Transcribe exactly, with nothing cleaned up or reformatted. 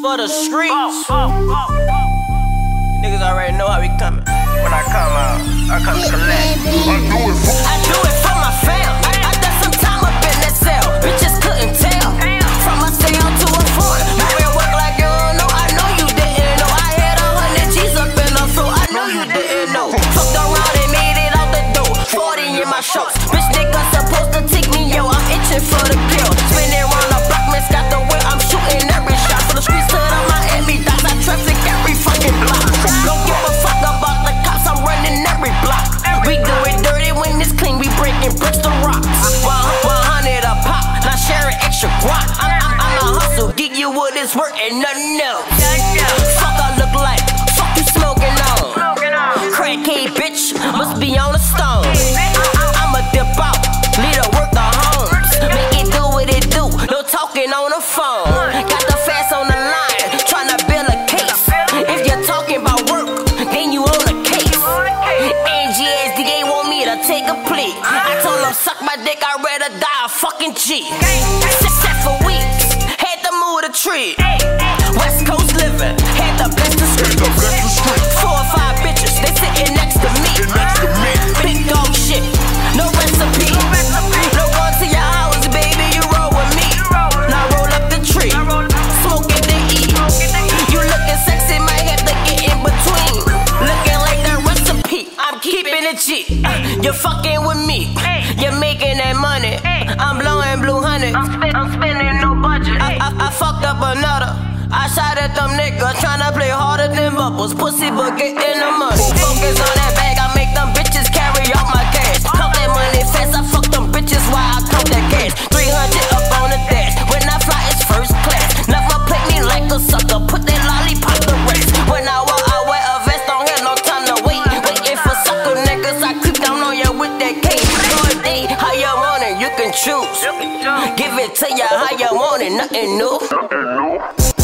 for the streets. Oh, oh, oh, oh. Niggas already know how we coming. When I come out, I come collect. I do it for I do it for my fam. I, I done some time up in that cell. Bitches couldn't tell. From a cell to a foreign. I real work like you don't know. I know you didn't know. I had a hundred G's up in the floor. I know you didn't know. Fucked around and made it out the door. forty in my shorts. Bitch nigga supposed to take me, yo. I'm itching for the pill. Spinning round the block, man, got the whip. I'm shooting every shot for the streets to the Miami dots. I traffic every fucking block. Don't give a fuck about the cops. I'm running every block. We do it dirty when it's clean. We breaking bricks to rocks. one hundred a pop, not sharing extra guap. I'm, I'm, I'm a hustle, get you what it's worth and nothing else. Fuck I look like, fuck you smoking on. Crackhead bitch, must be on the stone. I'ma dip out, lead her work the home. Make it do what it do, no talking on the phone. Got the fast on the line, tryna build a case. If you're talking about work, then you on a case. N G S D A want me to take a plea. I told them suck my dick, I'd rather die a fucking G. Sat for weeks, had to move the tree. West Coast living, had the best of streets. Four or five bitches, they sitting next to me. Big dog shit, no recipe. No one to your hours, baby, you roll with me. Now roll up the tree, smoke it to eat. You looking sexy, might have to get in between. Looking like the recipe, I'm keeping it cheap. You're fucking with me, you're making that money. I'm blowing blue honey, I'm, spin I'm spending no budget. I, I, I fucked up another. I shot at them niggas, tryna play harder than bubbles. Pussy but get in the money. Focus on that bag, I make them bitches carry out my cash. Count that money fast, I fuck them bitches while I count that cash. three hundred up on the dash, when I fly it's first class. Never play me like a sucker, put that lollipop to rest. When I walk, I wear a vest, don't have no time to wait. Waiting for sucker niggas, I creep down on ya with that cake. Lord D, how you want it, you can choose. Give it to ya how you want it, nothing new.